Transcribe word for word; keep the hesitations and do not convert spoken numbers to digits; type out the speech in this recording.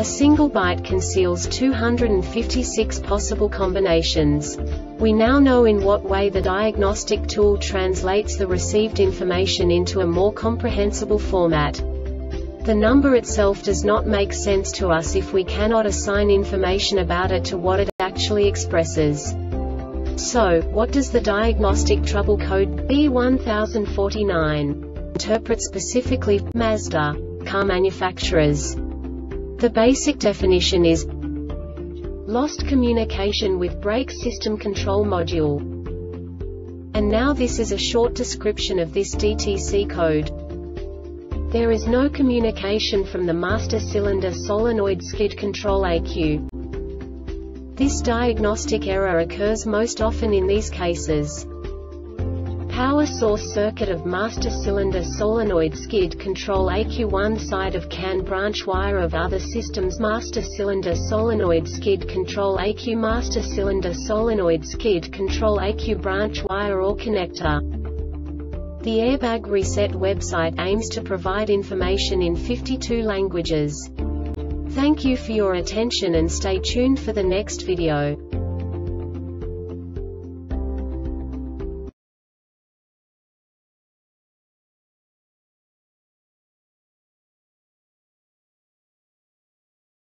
A single byte conceals two hundred fifty-six possible combinations. We now know in what way the diagnostic tool translates the received information into a more comprehensible format. The number itself does not make sense to us if we cannot assign information about it to what it actually expresses. So, what does the diagnostic trouble code B one thousand forty-nine interpret specifically for Mazda car manufacturers? The basic definition is lost communication with brake system control module. And now this is a short description of this D T C code. There is no communication from the master cylinder solenoid skid control E C U. This diagnostic error occurs most often in these cases: power source circuit of master cylinder solenoid skid control E C U, one side of C A N branch wire of other systems, master cylinder solenoid skid control E C U, master cylinder solenoid skid control E C U branch wire or connector. The Airbag Reset website aims to provide information in fifty-two languages. Thank you for your attention and stay tuned for the next video.